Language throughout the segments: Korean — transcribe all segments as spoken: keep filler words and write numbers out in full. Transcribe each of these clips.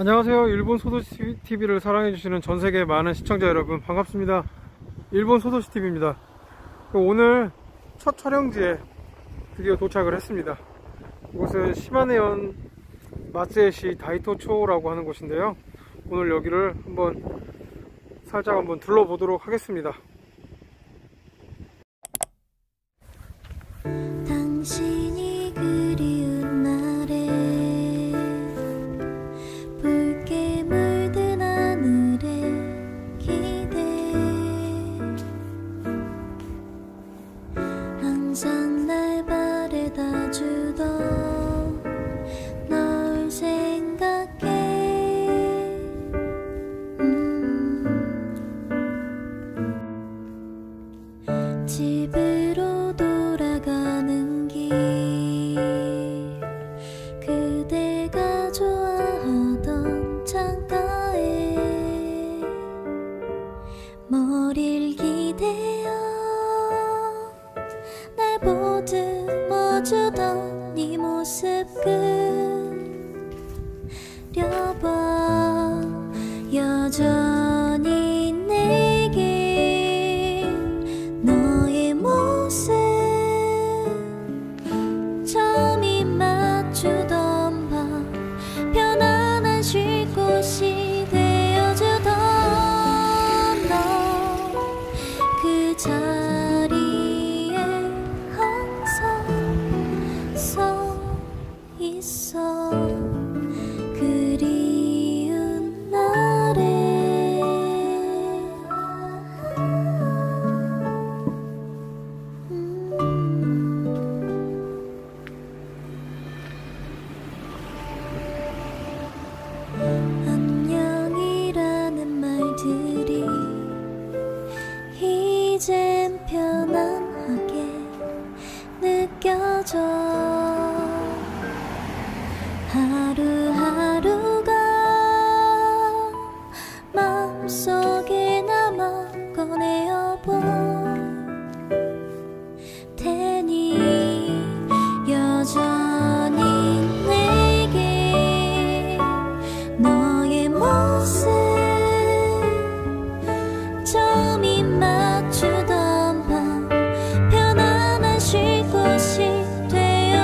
안녕하세요. 일본소도시 티비를 사랑해주시는 전세계 많은 시청자 여러분 반갑습니다. 일본소도시 티비입니다. 오늘 첫 촬영지에 드디어 도착을 했습니다. 이곳은 시마네현 마츠에시 다이토초라고 하는 곳인데요, 오늘 여기를 한번 살짝 한번 둘러보도록 하겠습니다. 당신이 그리운 날에 붉게 물든 하늘에 기대, 항상 날 바래다 주던 널 생각해. 음. 집으로 돌아가는 그대가 좋아하던 창가에 머리를 기대어 날 보듬어주던 네 모습 그려봐. 여전히 내게 너의 모습 처음이 맞추던 곳이 되어주던 너, 그 자리에 항상 서 있어. 그리운 날에 음. 안녕이라는 말들이 이젠 편안하게 느껴져. 하루하루가 마음속에 남아 꺼내어 볼 테니 여전히 맞추던 밤 편안한 쉴 곳이 되어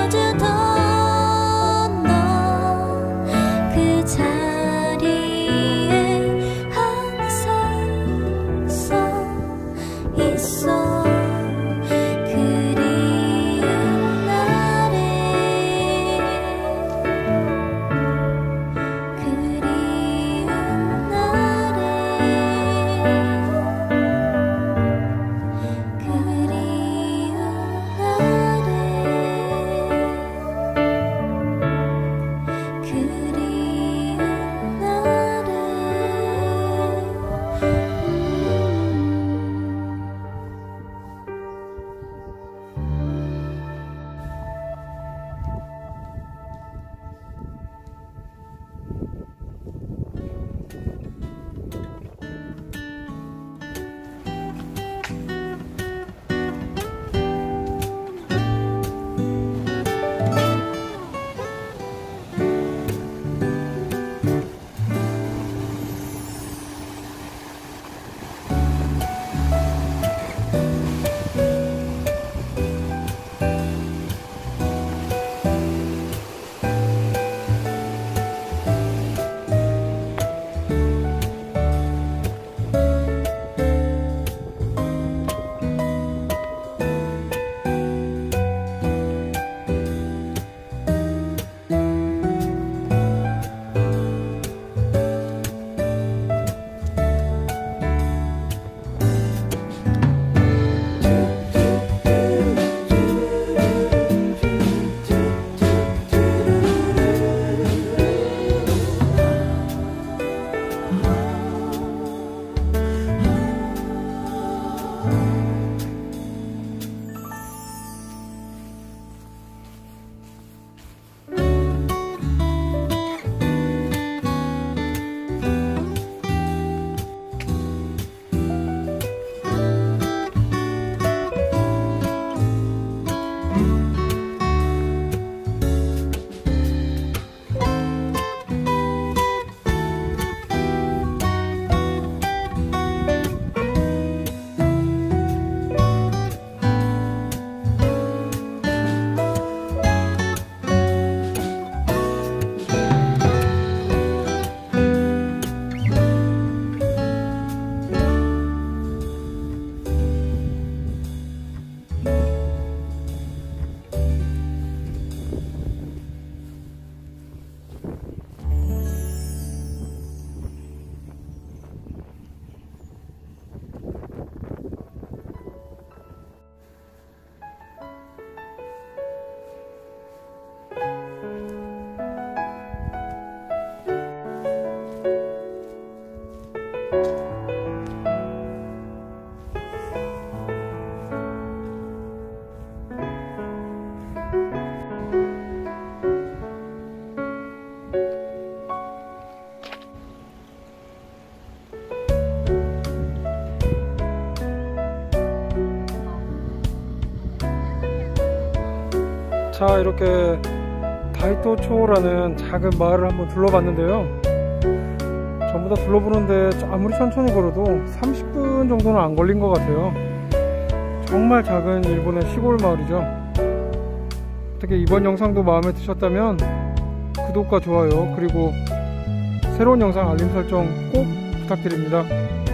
자, 이렇게 다이토초라는 작은 마을을 한번 둘러봤는데요. 전부 다 둘러보는데 아무리 천천히 걸어도 삼십 분 정도는 안 걸린 것 같아요. 정말 작은 일본의 시골 마을이죠. 어떻게 이번 영상도 마음에 드셨다면 구독과 좋아요, 그리고 새로운 영상 알림 설정 꼭 부탁드립니다.